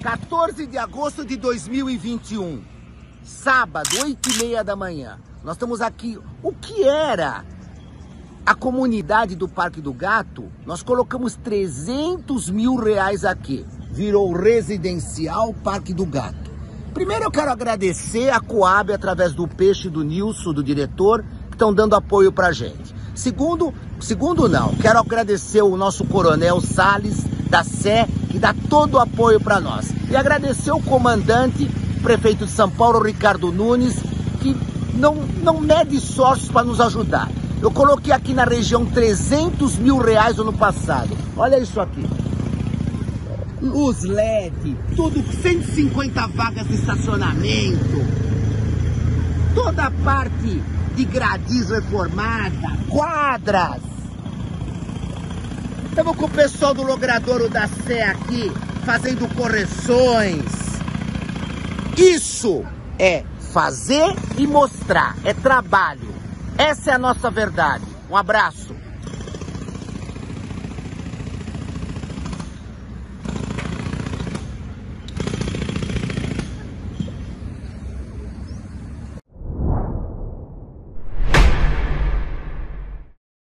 14 de agosto de 2021, sábado, 8h30 da manhã. Nós estamos aqui, o que era a comunidade do Parque do Gato, nós colocamos 300 mil reais aqui. Virou residencial Parque do Gato. Primeiro eu quero agradecer a Coab, através do Peixe e do Nilson, do diretor, que estão dando apoio pra gente. Segundo, quero agradecer o nosso coronel Salles, da Sé, que dá todo o apoio para nós. E agradecer o comandante, prefeito de São Paulo, Ricardo Nunes, que não mede esforços para nos ajudar. Eu coloquei aqui na região 300 mil reais no ano passado. Olha isso aqui. Luz LED, tudo, 150 vagas de estacionamento, toda a parte de gradis reformada, quadras. Estamos com o pessoal do logradouro da Sé aqui, fazendo correções. Isso é fazer e mostrar, é trabalho. Essa é a nossa verdade. Um abraço.